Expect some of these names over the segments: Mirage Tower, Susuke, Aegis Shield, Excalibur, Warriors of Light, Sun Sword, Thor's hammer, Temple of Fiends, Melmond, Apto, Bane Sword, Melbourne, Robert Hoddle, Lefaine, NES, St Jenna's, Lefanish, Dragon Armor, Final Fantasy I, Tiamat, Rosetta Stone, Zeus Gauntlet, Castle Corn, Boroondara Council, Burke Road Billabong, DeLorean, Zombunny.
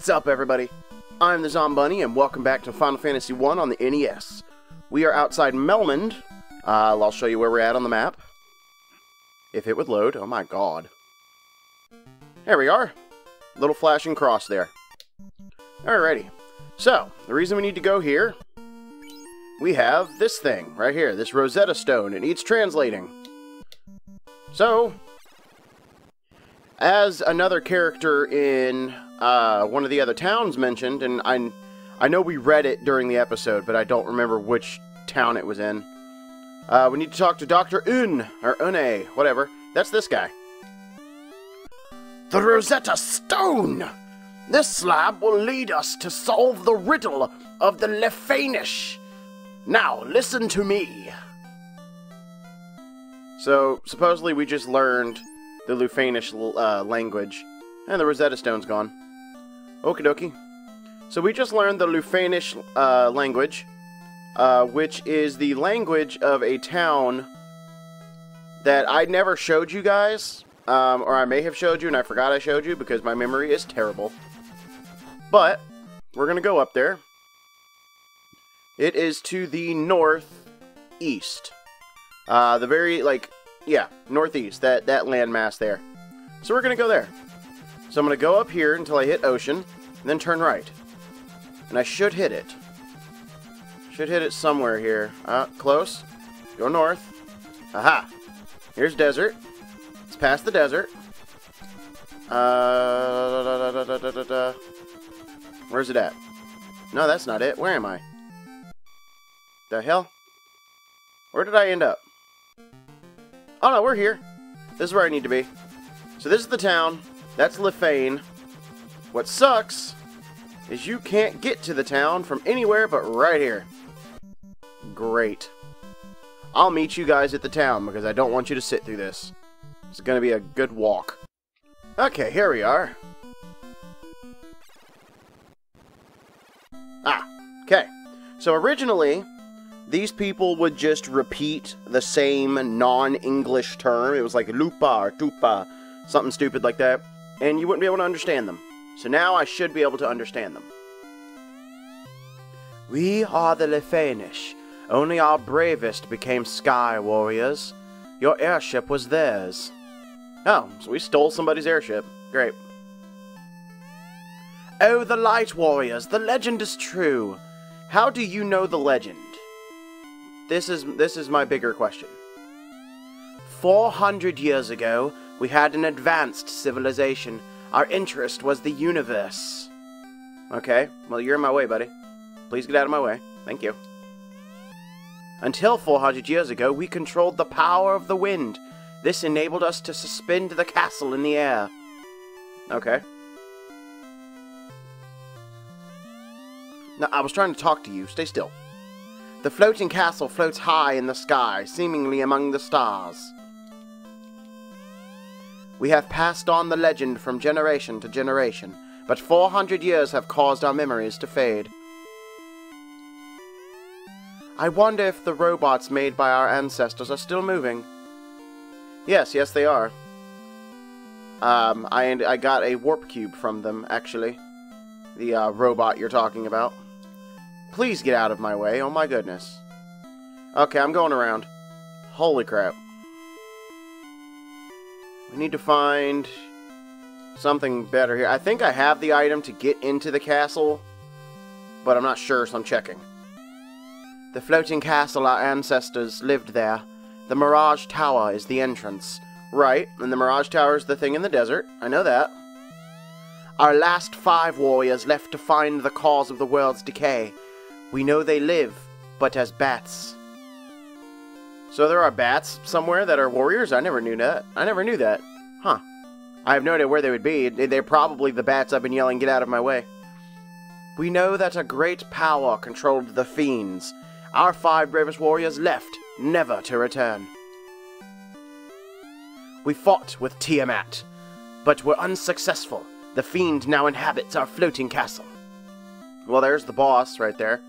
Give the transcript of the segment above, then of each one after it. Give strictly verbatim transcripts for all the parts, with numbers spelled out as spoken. What's up, everybody? I'm the Zombunny, and welcome back to Final Fantasy one on the N E S. We are outside Melmond. Uh, I'll show you where we're at on the map. If it would load. Oh my god. There we are. Little flashing cross there. Alrighty. So, the reason we need to go here, we have this thing right here, this Rosetta Stone. It needs translating. So, as another character in uh, one of the other towns mentioned, and I, I know we read it during the episode, but I don't remember which town it was in. Uh, we need to talk to Doctor Un, or Une, whatever. That's this guy. The Rosetta Stone! This slab will lead us to solve the riddle of the Lefanish. Now, listen to me. So, supposedly we just learned the Lufanish uh, language. And the Rosetta Stone's gone. Okie dokie. So we just learned the Lufanish uh, language, uh, which is the language of a town that I never showed you guys. Um, or I may have showed you and I forgot I showed you because my memory is terrible. But, we're going to go up there. It is to the northeast. Uh, the very, like, yeah, northeast, that, that landmass there. So we're going to go there. So I'm going to go up here until I hit ocean, and then turn right. And I should hit it. Should hit it somewhere here. Uh, close. Go north. Aha! Here's desert. It's past the desert. Uh, da, da, da, da, da, da, da. Where's it at? No, that's not it. Where am I? The hell? Where did I end up? Oh no, we're here. This is where I need to be. So this is the town. That's Lefaine. What sucks is you can't get to the town from anywhere but right here. Great. I'll meet you guys at the town because I don't want you to sit through this. It's gonna be a good walk. Okay, here we are. Ah, okay. So originally, these people would just repeat the same non-English term. It was like lupa or tupa, something stupid like that. And you wouldn't be able to understand them. So now I should be able to understand them. We are the Lefanish. Only our bravest became sky warriors. Your airship was theirs. Oh, so we stole somebody's airship. Great. Oh, the light warriors, the legend is true. How do you know the legend? This is, this is my bigger question. four hundred years ago, we had an advanced civilization. Our interest was the universe. Okay, well, you're in my way, buddy. Please get out of my way. Thank you. Until four hundred years ago, we controlled the power of the wind. This enabled us to suspend the castle in the air. Okay. Now, I was trying to talk to you. Stay still. The floating castle floats high in the sky, seemingly among the stars. We have passed on the legend from generation to generation, but four hundred years have caused our memories to fade. I wonder if the robots made by our ancestors are still moving. Yes, yes they are. Um, I, I got a warp cube from them, actually. The uh, robot you're talking about. Please get out of my way, oh my goodness. Okay, I'm going around. Holy crap. We need to find something better here. I think I have the item to get into the castle, but I'm not sure, so I'm checking. The floating castle our ancestors lived there. The Mirage Tower is the entrance. Right, and the Mirage Tower is the thing in the desert. I know that. Our last five warriors left to find the cause of the world's decay. We know they live, but as bats. So there are bats somewhere that are warriors? I never knew that. I never knew that. Huh. I have no idea where they would be. They're probably the bats I've been yelling, get out of my way. We know that a great power controlled the fiends. Our five bravest warriors left, never to return. We fought with Tiamat, but were unsuccessful. The fiend now inhabits our floating castle. Well, there's the boss right there.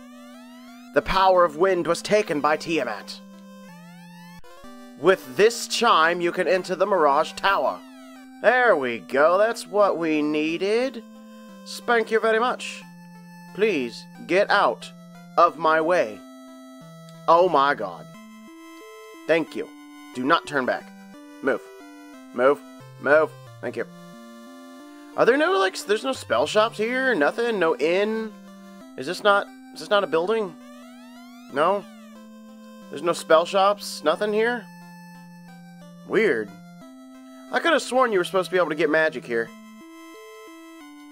The power of wind was taken by Tiamat. With this chime, you can enter the Mirage Tower. There we go. That's what we needed. Spank you very much. Please get out of my way. Oh my god. Thank you. Do not turn back. Move. Move. Move. Thank you. Are there no, like, there's no spell shops here? Nothing? No inn? Is this not, is this not a building? No? There's no spell shops? Nothing here? Weird. I could have sworn you were supposed to be able to get magic here.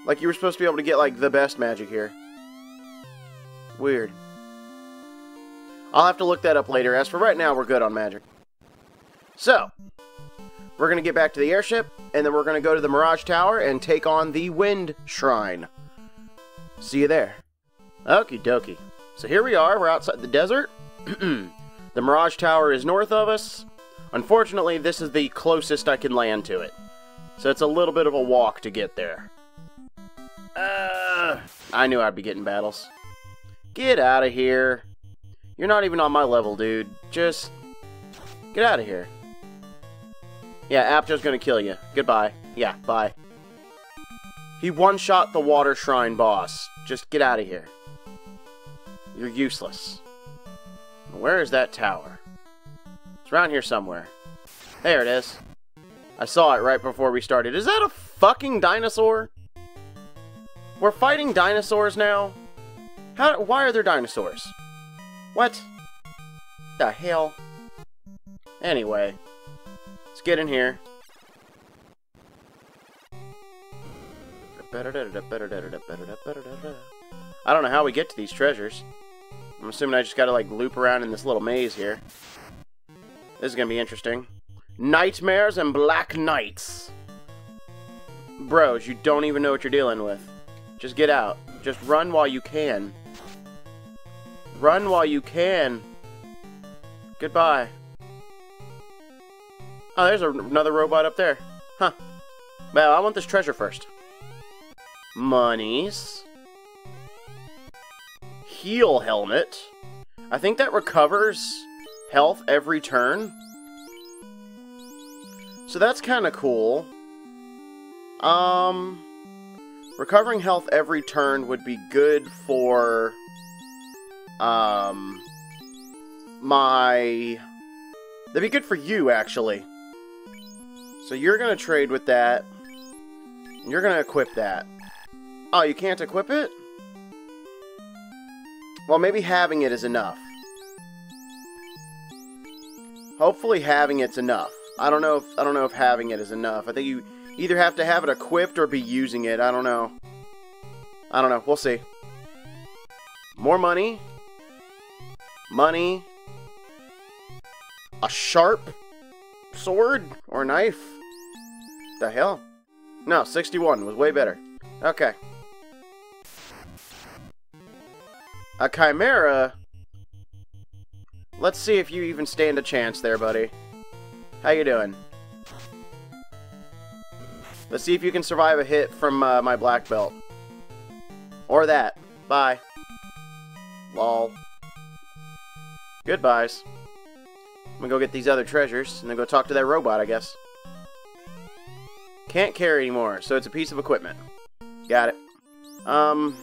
Like, you were supposed to be able to get, like, the best magic here. Weird. I'll have to look that up later. As for right now, we're good on magic. So, we're going to get back to the airship, and then we're going to go to the Mirage Tower and take on the Wind Shrine. See you there. Okie dokie. So here we are. We're outside the desert. The Mirage Tower is north of us. Unfortunately, this is the closest I can land to it. So it's a little bit of a walk to get there. Uh, I knew I'd be getting battles. Get out of here. You're not even on my level, dude. Just get out of here. Yeah, Apto's gonna kill you. Goodbye. Yeah, bye. He one-shot the Water Shrine boss. Just get out of here. You're useless. Where is that tower? It's around here somewhere. There it is. I saw it right before we started. Is that a fucking dinosaur? We're fighting dinosaurs now? How? Why are there dinosaurs? What the hell? Anyway, let's get in here. I don't know how we get to these treasures. I'm assuming I just gotta, like, loop around in this little maze here. This is gonna be interesting. Nightmares and Black Knights. Bros, you don't even know what you're dealing with. Just get out. Just run while you can. Run while you can. Goodbye. Oh, there's a, another robot up there. Huh. Well, I want this treasure first. Monies. Heal helmet. I think that recovers health every turn. So that's kind of cool. Um, recovering health every turn would be good for... Um, my, that'd be good for you, actually. So you're going to trade with that. And you're going to equip that. Oh, you can't equip it? Well, maybe having it is enough. Hopefully having it's enough. I don't know if, I don't know if having it is enough. I think you either have to have it equipped or be using it. I don't know. I don't know. We'll see. More money. Money, a sharp sword or knife. The hell? No, sixty-one was way better. Okay. A chimera. Let's see if you even stand a chance there, buddy. How you doing? Let's see if you can survive a hit from uh, my black belt. Or that. Bye. Lol. Goodbyes. I'm gonna go get these other treasures, and then go talk to that robot, I guess. Can't carry anymore, so it's a piece of equipment. Got it. Um...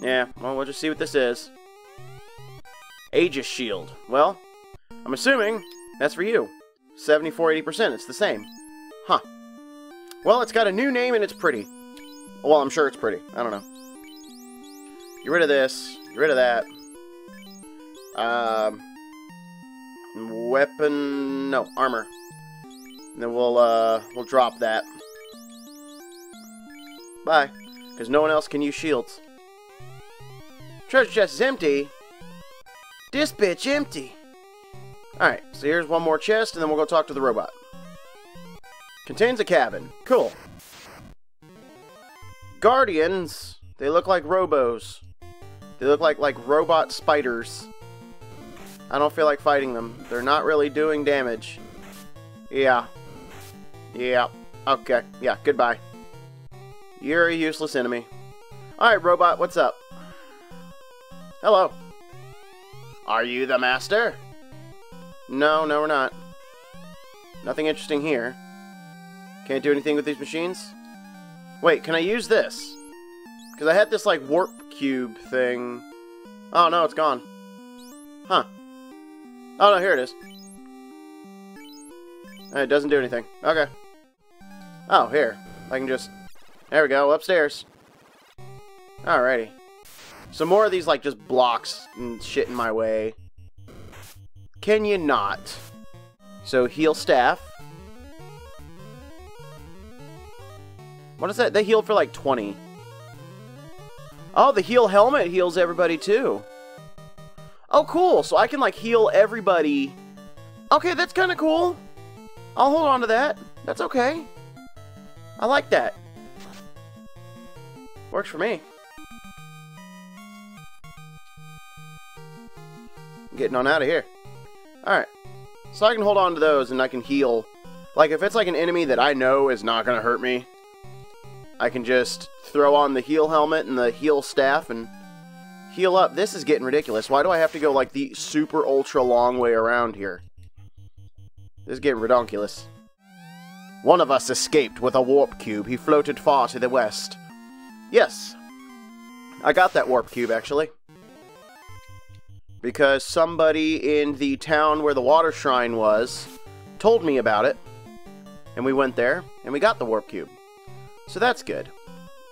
Yeah, well, we'll just see what this is. Aegis Shield. Well, I'm assuming that's for you. seventy-four, eighty percent, it's the same. Huh. Well, it's got a new name, and it's pretty. Well, I'm sure it's pretty. I don't know. Get rid of this. Get rid of that. Um, weapon, no, armor. And then we'll, uh, we'll drop that. Bye. Because no one else can use shields. Treasure chest is empty. This bitch empty. Alright, so here's one more chest, and then we'll go talk to the robot. Contains a cabin. Cool. Guardians. They look like robos. They look like, like, robot spiders. I don't feel like fighting them. They're not really doing damage. Yeah. Yeah. Okay. Yeah, goodbye. You're a useless enemy. Alright, robot, what's up? Hello. Are you the master? No, no, we're not. Nothing interesting here. Can't do anything with these machines? Wait, can I use this? Because I had this, like, warp cube thing. Oh, no, it's gone. Huh. Oh, no, here it is. It doesn't do anything. Okay. Oh, here. I can just... There we go, upstairs. Alrighty. Some more of these, like, just blocks and shit in my way. Can you not? So, heal staff. What is that? They heal for, like, twenty. Oh, the heal helmet heals everybody, too. Oh, cool. So I can, like, heal everybody. Okay, that's kind of cool. I'll hold on to that. That's okay. I like that. Works for me. I'm getting on out of here. Alright. So I can hold on to those and I can heal. Like, if it's, like, an enemy that I know is not going to hurt me, I can just throw on the heal helmet and the heal staff and heal up. This is getting ridiculous. Why do I have to go, like, the super ultra long way around here? This is getting redonkulous. One of us escaped with a warp cube. He floated far to the west. Yes. I got that warp cube, actually. Because somebody in the town where the water shrine was told me about it. And we went there, and we got the warp cube. So that's good.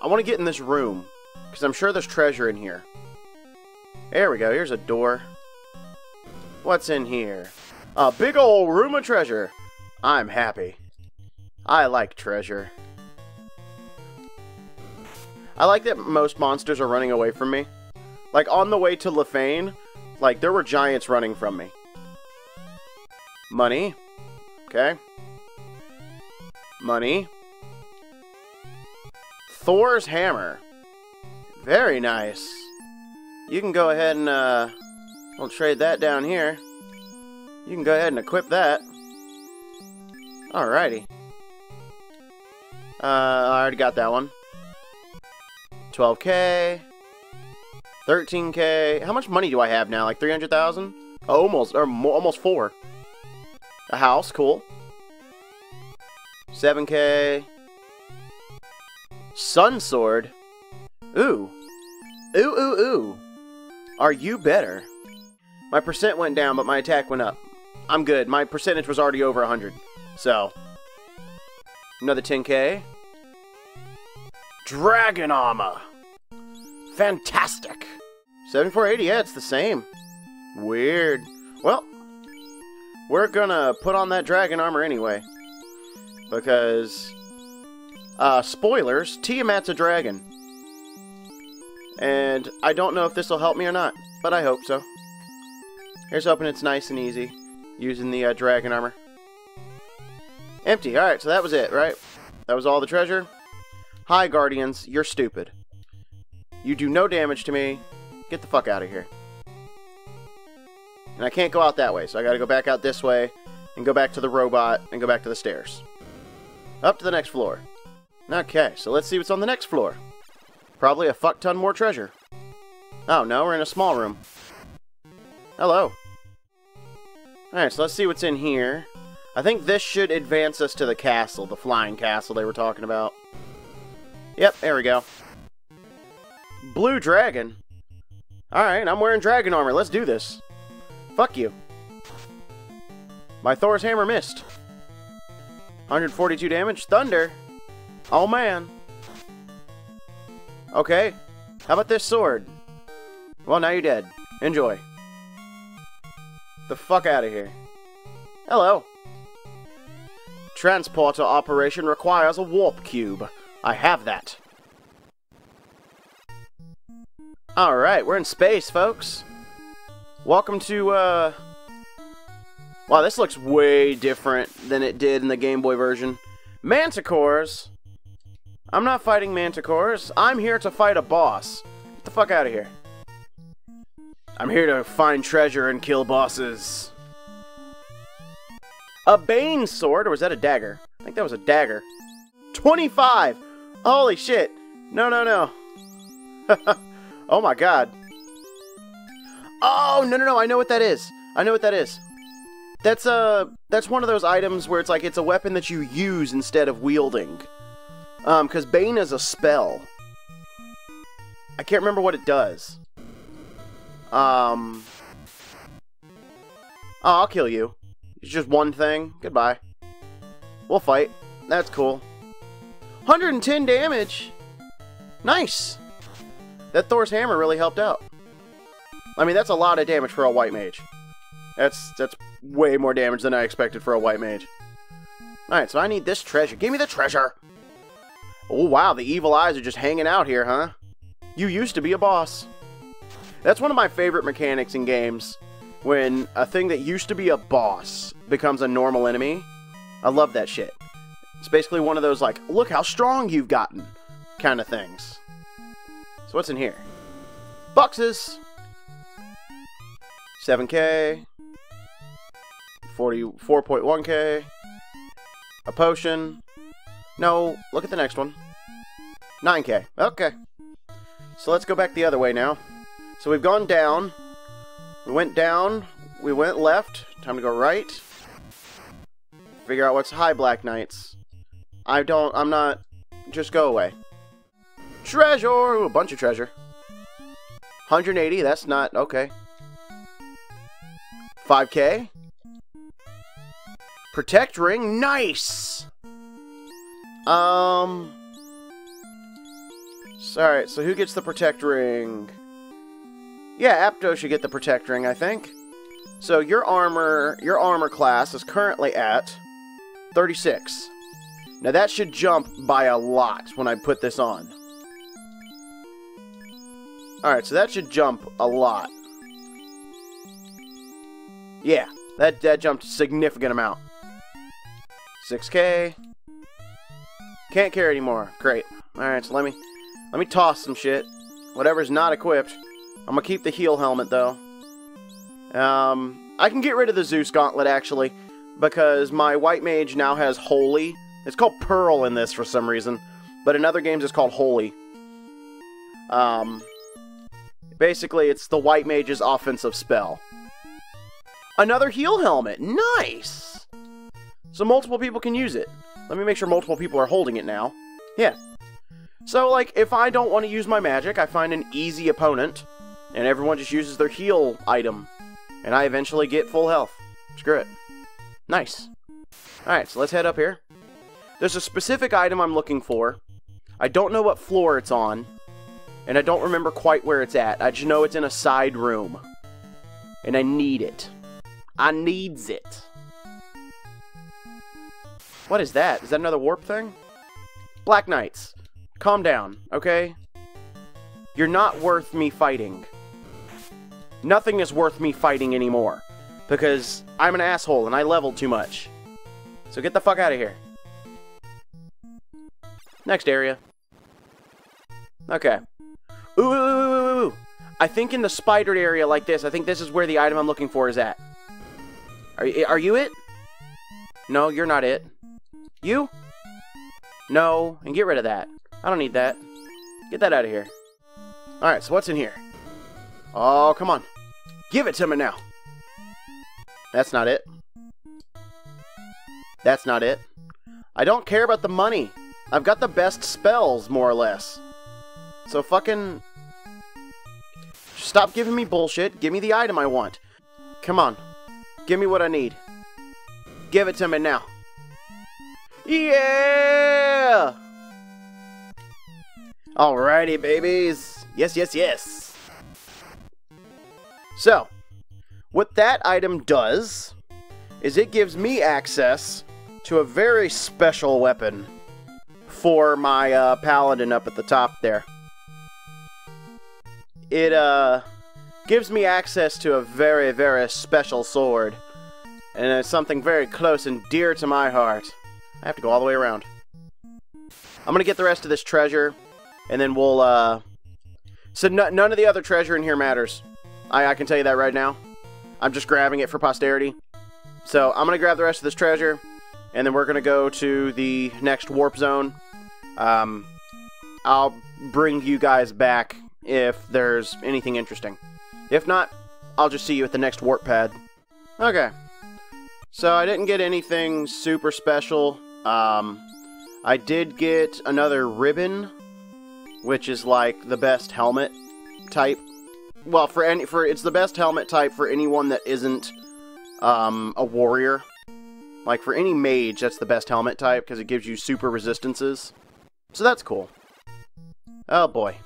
I want to get in this room, because I'm sure there's treasure in here. There we go, here's a door. What's in here? A big old room of treasure. I'm happy. I like treasure. I like that most monsters are running away from me. Like, on the way to Lefaine, like, there were giants running from me. Money. Okay. Money. Thor's hammer. Very nice. You can go ahead and, uh, we'll trade that down here. You can go ahead and equip that. Alrighty. Uh, I already got that one. twelve K. thirteen K. How much money do I have now? Like three hundred thousand? Oh, almost, or more, almost four. A house, cool. seven K. Sun Sword? Ooh. Ooh, ooh, ooh. Are you better? My percent went down, but my attack went up. I'm good. My percentage was already over one hundred. So. Another ten K. Dragon Armor. Fantastic. seventy-four eighty, yeah, it's the same. Weird. Well, we're gonna put on that Dragon Armor anyway. Because... Uh, spoilers, Tiamat's a dragon. And I don't know if this will help me or not, but I hope so. Here's hoping it's nice and easy, using the uh, dragon armor. Empty, alright, so that was it, right? That was all the treasure? Hi, Guardians, you're stupid. You do no damage to me. Get the fuck out of here. And I can't go out that way, so I gotta go back out this way, and go back to the robot, and go back to the stairs. Up to the next floor. Okay, so let's see what's on the next floor. Probably a fuck ton more treasure. Oh, no, we're in a small room. Hello. Alright, so let's see what's in here. I think this should advance us to the castle, the flying castle they were talking about. Yep, there we go. Blue dragon. Alright, I'm wearing dragon armor. Let's do this. Fuck you. My Thor's hammer missed. one hundred forty-two damage. Thunder. Oh, man. Okay. How about this sword? Well, now you're dead. Enjoy. The fuck out of here. Hello. Transporter operation requires a warp cube. I have that. Alright, we're in space, folks. Welcome to, uh... wow, this looks way different than it did in the Game Boy version. Manticores... I'm not fighting manticores. I'm here to fight a boss. Get the fuck out of here. I'm here to find treasure and kill bosses. A Bane sword, or was that a dagger? I think that was a dagger. twenty-five! Holy shit. No, no, no. Oh my god. Oh, no, no, no, I know what that is. I know what that is. That's, uh, that's one of those items where it's like, it's a weapon that you use instead of wielding. Um, because Bane is a spell. I can't remember what it does. Um... Oh, I'll kill you. It's just one thing. Goodbye. We'll fight. That's cool. one hundred ten damage! Nice! That Thor's hammer really helped out. I mean, that's a lot of damage for a white mage. That's that's way more damage than I expected for a white mage. Alright, so I need this treasure. Give me the treasure! Oh, wow, the evil eyes are just hanging out here, huh? You used to be a boss. That's one of my favorite mechanics in games. When a thing that used to be a boss becomes a normal enemy. I love that shit. It's basically one of those, like, look how strong you've gotten kind of things. So what's in here? Boxes! seven K. forty-four point one K. A potion. No, look at the next one. nine K. Okay. So let's go back the other way now. So we've gone down. We went down. We went left. Time to go right. Figure out what's high, Black Knights. I don't... I'm not... Just go away. Treasure! Ooh, a bunch of treasure. one hundred eighty. That's not... Okay. five K. Protect ring. Nice! Um... Alright, so who gets the protect ring? Yeah, Apto should get the protect ring, I think. So your armor, your armor class is currently at thirty-six. Now that should jump by a lot when I put this on. Alright, so that should jump a lot. Yeah, that, that jumped a significant amount. six K. Can't carry anymore. Great. Alright, so let me... Let me toss some shit. Whatever's not equipped. I'm gonna keep the heal helmet, though. Um, I can get rid of the Zeus Gauntlet, actually. Because my White Mage now has Holy. It's called Pearl in this for some reason. But in other games, it's called Holy. Um, basically, it's the White Mage's offensive spell. Another heal helmet! Nice! So multiple people can use it. Let me make sure multiple people are holding it now. Yeah. So, like, if I don't want to use my magic, I find an easy opponent, and everyone just uses their heal item, and I eventually get full health. Screw it. Nice. Alright, so let's head up here. There's a specific item I'm looking for. I don't know what floor it's on, and I don't remember quite where it's at. I just know it's in a side room, and I need it. I needs it. What is that? Is that another warp thing? Black Knights. Calm down, okay? You're not worth me fighting. Nothing is worth me fighting anymore. Because I'm an asshole and I leveled too much. So get the fuck out of here. Next area. Okay. Ooh, ooh, ooh, ooh, ooh. I think in the spidered area like this, I think this is where the item I'm looking for is at. Are you, are you it? No, you're not it. You? No, and get rid of that. I don't need that. Get that out of here. Alright, so what's in here? Oh, come on. Give it to me now. That's not it. That's not it. I don't care about the money. I've got the best spells, more or less. So fucking... Stop giving me bullshit. Give me the item I want. Come on. Give me what I need. Give it to me now. Yeah! Alrighty, babies. Yes, yes, yes. So, what that item does is it gives me access to a very special weapon for my uh, paladin up at the top there. It uh, gives me access to a very, very special sword. And it's something very close and dear to my heart. I have to go all the way around. I'm gonna get the rest of this treasure. And then we'll, uh... So no, none of the other treasure in here matters. I, I can tell you that right now. I'm just grabbing it for posterity. So, I'm gonna grab the rest of this treasure. And then we're gonna go to the next warp zone. Um, I'll bring you guys back if there's anything interesting. If not, I'll just see you at the next warp pad. Okay. So, I didn't get anything super special. Um... I did get another ribbon, which is like the best helmet type. Well, for any for it's the best helmet type for anyone that isn't um, a warrior. Like for any mage, that's the best helmet type because it gives you super resistances. So that's cool. Oh boy.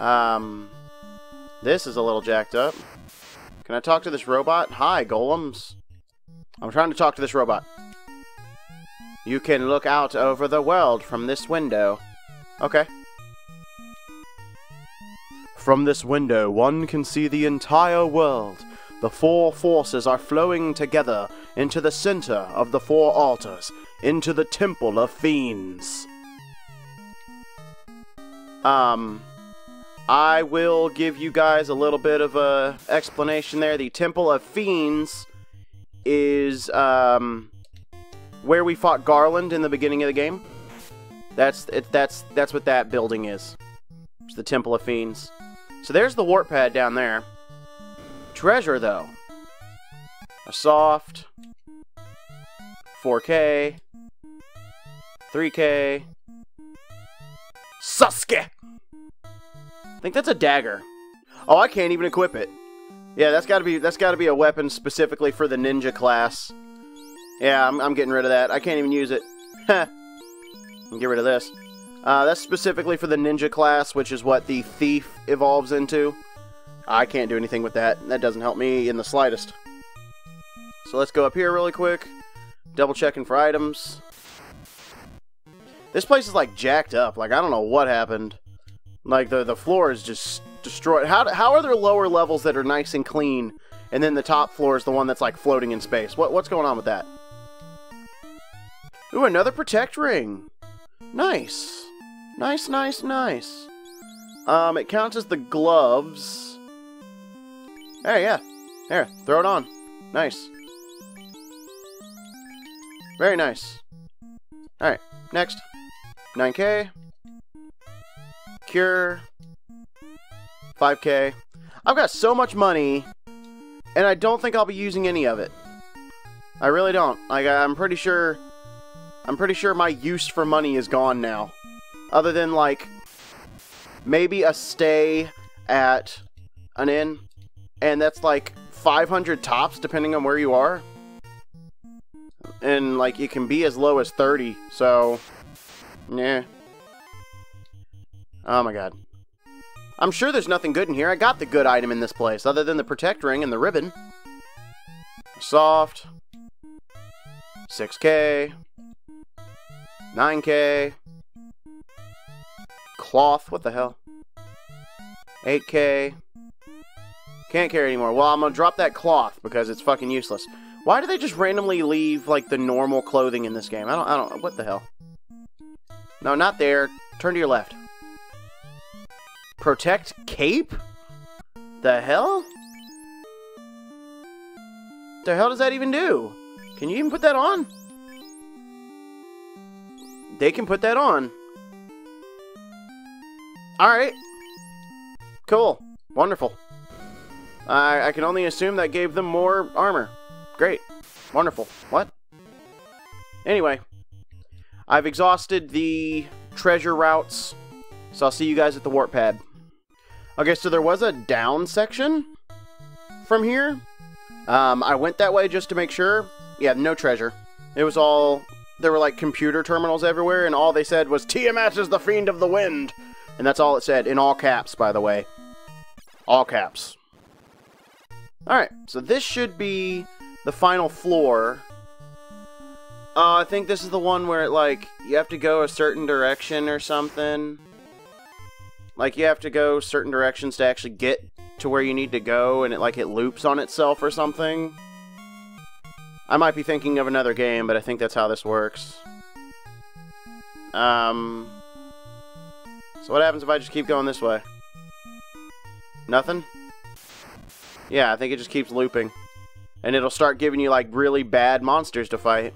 Um, this is a little jacked up. Can I talk to this robot? Hi, golems. I'm trying to talk to this robot. You can look out over the world from this window. Okay. From this window, one can see the entire world. The four forces are flowing together into the center of the four altars, into the Temple of Fiends. Um... I will give you guys a little bit of a explanation there. The Temple of Fiends is um, where we fought Garland in the beginning of the game. That's it, that's that's what that building is. It's the Temple of Fiends. So there's the warp pad down there. Treasure though, a soft four K, three K, Susuke. I think that's a dagger. Oh, I can't even equip it. Yeah, that's gotta be that's gotta be a weapon specifically for the ninja class. Yeah, I'm, I'm getting rid of that. I can't even use it. Heh. Get rid of this. Uh, that's specifically for the ninja class, which is what the thief evolves into. I can't do anything with that. That doesn't help me in the slightest. So let's go up here really quick. Double checking for items. This place is like jacked up. Like I don't know what happened. Like, the, the floor is just destroyed. How, how are there lower levels that are nice and clean, and then the top floor is the one that's, like, floating in space? What, what's going on with that? Ooh, another protect ring. Nice. Nice, nice, nice. Um, it counts as the gloves. There, yeah. There, throw it on. Nice. Very nice. Alright, next. nine K. Cure, five K. I've got so much money, and I don't think I'll be using any of it. I really don't. Like, I'm pretty sure, I'm pretty sure my use for money is gone now. Other than like maybe a stay at an inn, and that's like five hundred tops depending on where you are, and like it can be as low as thirty. So, yeah. Oh my god. I'm sure there's nothing good in here. I got the good item in this place, other than the protect ring and the ribbon. Soft. six K. nine K. Cloth. What the hell? eight K. Can't carry anymore. Well, I'm gonna drop that cloth because it's fucking useless. Why do they just randomly leave, like, the normal clothing in this game? I don't, I don't, what the hell? No, not there. Turn to your left. Protect cape? The hell? The hell does that even do? Can you even put that on? They can put that on. Alright. Cool. Wonderful. I, I can only assume that gave them more armor. Great. Wonderful. What? Anyway. I've exhausted the treasure routes, so I'll see you guys at the warp pad. Okay, so there was a down section from here. Um, I went that way just to make sure. Yeah, no treasure. It was all... There were, like, computer terminals everywhere, and all they said was, Tiamat is the fiend of the wind! And that's all it said, in all caps, by the way. All caps. Alright, so this should be the final floor. Uh, I think this is the one where, it, like, you have to go a certain direction or something. Like, you have to go certain directions to actually get to where you need to go, and it, like, it loops on itself or something. I might be thinking of another game, but I think that's how this works. Um... So what happens if I just keep going this way? Nothing? Yeah, I think it just keeps looping. And it'll start giving you, like, really bad monsters to fight.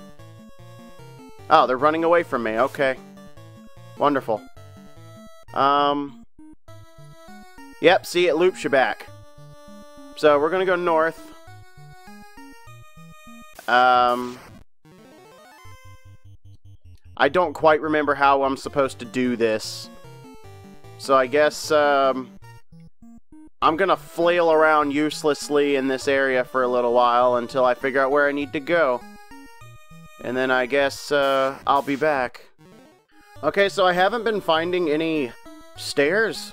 Oh, they're running away from me. Okay. Wonderful. Um... Yep, see, it loops you back. So, we're gonna go north. Um... I don't quite remember how I'm supposed to do this. So I guess, um... I'm gonna flail around uselessly in this area for a little while until I figure out where I need to go. And then I guess, uh, I'll be back. Okay, so I haven't been finding any stairs.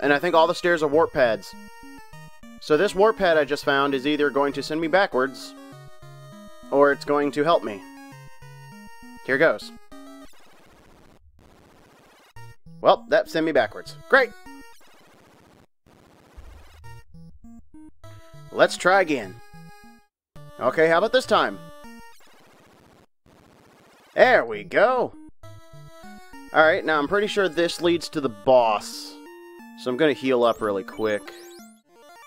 And I think all the stairs are warp pads. So this warp pad I just found is either going to send me backwards, or it's going to help me. Here goes. Well, that sent me backwards. Great! Let's try again. Okay, how about this time? There we go! Alright, now I'm pretty sure this leads to the boss. So I'm gonna heal up really quick.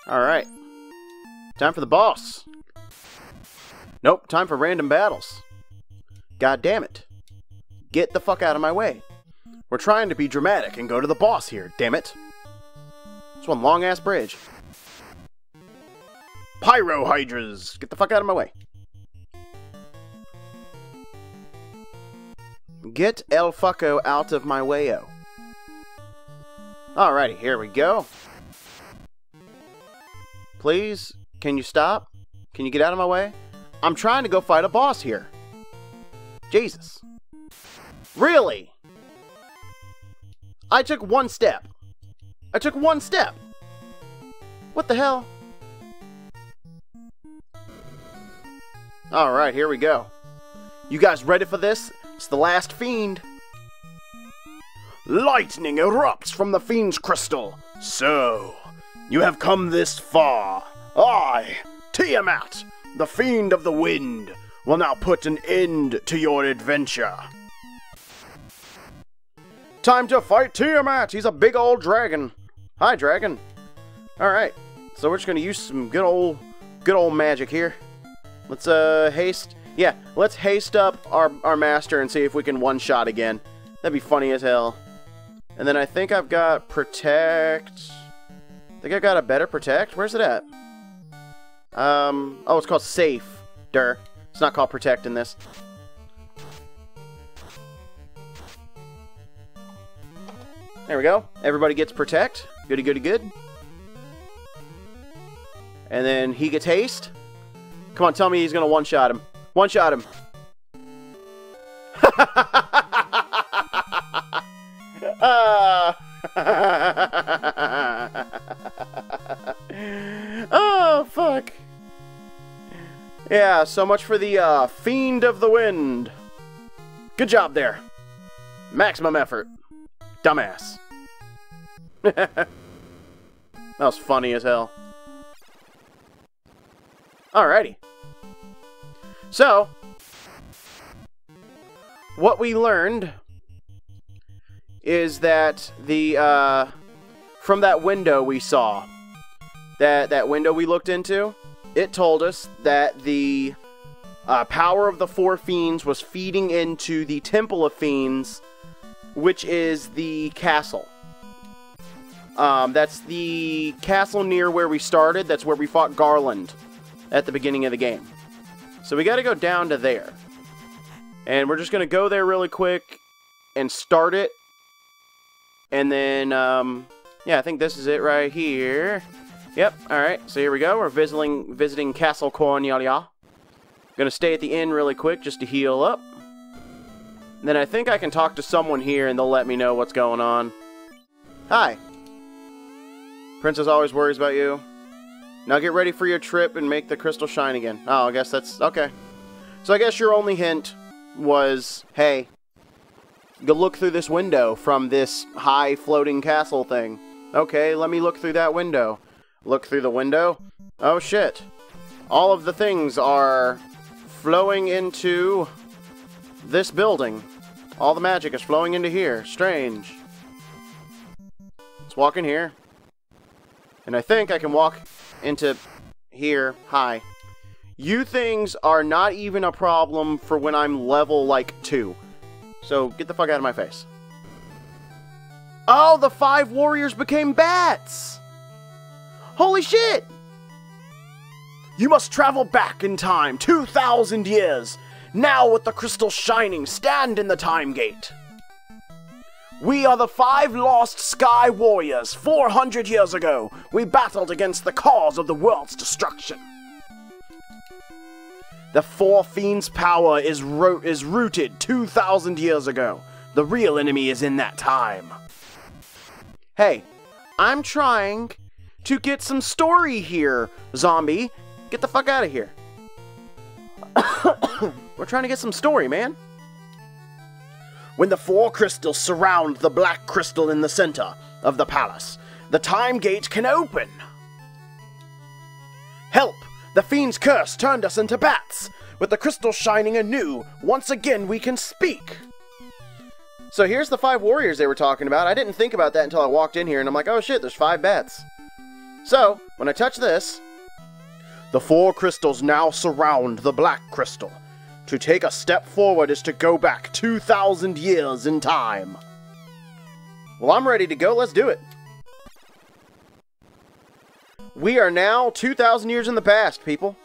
Alright. Time for the boss! Nope, time for random battles. God damn it. Get the fuck out of my way. We're trying to be dramatic and go to the boss here, damn it. It's one long ass bridge. Pyro Hydras! Get the fuck out of my way. Get El Fucko out of my way-o. Alrighty, here we go. Please, can you stop? Can you get out of my way? I'm trying to go fight a boss here. Jesus. Really? I took one step. I took one step. What the hell? Alright, here we go. You guys ready for this? It's the last fiend. Lightning erupts from the fiend's crystal. So, you have come this far. I, Tiamat, the fiend of the wind, will now put an end to your adventure. Time to fight Tiamat! He's a big old dragon. Hi, dragon. Alright, so we're just gonna use some good old, good old magic here. Let's, uh, haste. Yeah, let's haste up our, our master and see if we can one-shot again. That'd be funny as hell. And then I think I've got protect. I think I've got a better protect. Where's it at? Um, oh, it's called safe. Durr. It's not called protect in this. There we go. Everybody gets protect. Goody, goody, good. And then he gets haste. Come on, tell me he's gonna one-shot him. One-shot him. uh. Oh, fuck. Yeah, so much for the uh, Fiend of the Wind. Good job there. Maximum effort. Dumbass. That was funny as hell. Alrighty. So, what we learned is that the, uh, from that window we saw, that, that window we looked into, it told us that the uh, power of the four fiends was feeding into the Temple of Fiends, which is the castle. Um, that's the castle near where we started, that's where we fought Garland at the beginning of the game. So we gotta go down to there. And we're just gonna go there really quick and start it. And then, um, yeah, I think this is it right here. Yep, alright, so here we go. We're visiting visiting Castle Corn, yada yada. Gonna stay at the inn really quick just to heal up. And then I think I can talk to someone here and they'll let me know what's going on. Hi. Princess always worries about you. Now get ready for your trip and make the crystal shine again. Oh, I guess that's... okay. So I guess your only hint was, hey, go look through this window from this high floating castle thing. Okay, let me look through that window. Look through the window. Oh, shit. All of the things are flowing into this building. All the magic is flowing into here. Strange. Let's walk in here. And I think I can walk into here. Hi. You things are not even a problem for when I'm level, like, two. So, get the fuck out of my face. Oh, the five warriors became bats! Holy shit! You must travel back in time two thousand years Now with the crystal shining, stand in the time gate. We are the five lost sky warriors. four hundred years ago, we battled against the cause of the world's destruction. The four fiends' power is ro is rooted two thousand years ago. The real enemy is in that time. Hey, I'm trying to get some story here, zombie. Get the fuck out of here. We're trying to get some story, man. When the four crystals surround the black crystal in the center of the palace, the time gate can open. Help! The fiend's curse turned us into bats. With the crystal shining anew, once again we can speak. So here's the five warriors they were talking about. I didn't think about that until I walked in here, and I'm like, oh shit, there's five bats. So, when I touch this, the four crystals now surround the black crystal. To take a step forward is to go back two thousand years in time. Well, I'm ready to go. Let's do it. We are now two thousand years in the past, people.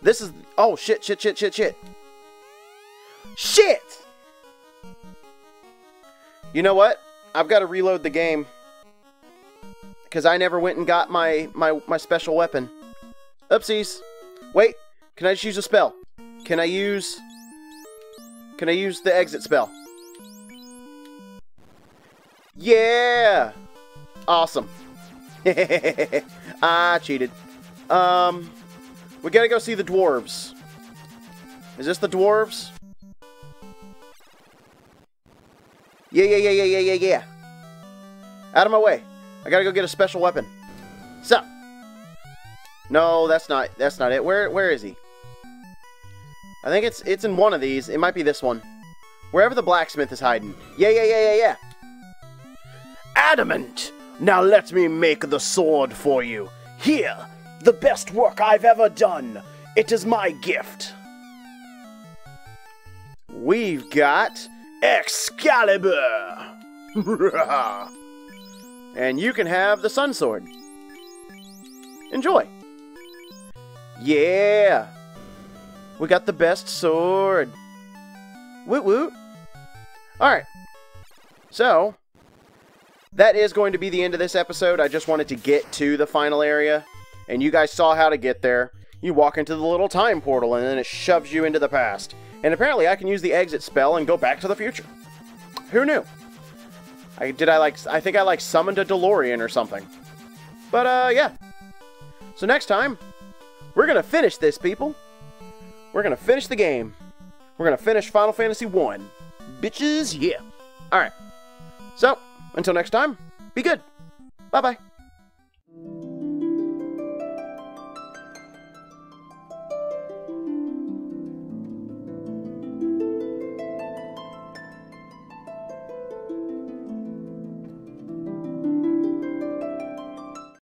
This is... Oh, shit, shit, shit, shit, shit. Shit! You know what? I've got to reload the game. Because I never went and got my, my, my special weapon. Oopsies. Wait. Can I just use a spell? Can I use... Can I use the exit spell? Yeah! Awesome. I cheated. Um, we gotta go see the dwarves. Is this the dwarves? Yeah, yeah, yeah, yeah, yeah, yeah, yeah. Out of my way. I gotta go get a special weapon. So. No, that's not, that's not it. Where, where is he? I think it's it's in one of these. It might be this one. Wherever the blacksmith is hiding. Yeah, yeah, yeah, yeah, yeah. Adamant! Now let me make the sword for you. Here, the best work I've ever done. It is my gift. We've got Excalibur. And you can have the Sun Sword. Enjoy. Yeah. We got the best sword. Woot woot. Alright. So, that is going to be the end of this episode. I just wanted to get to the final area. And you guys saw how to get there. You walk into the little time portal and then it shoves you into the past. And apparently I can use the exit spell and go back to the future. Who knew? I did I like I think I like summoned a DeLorean or something. But uh yeah. So next time, we're gonna finish this, people. We're going to finish the game. We're going to finish Final Fantasy one. Bitches, yeah. All right. So, until next time, be good. Bye-bye.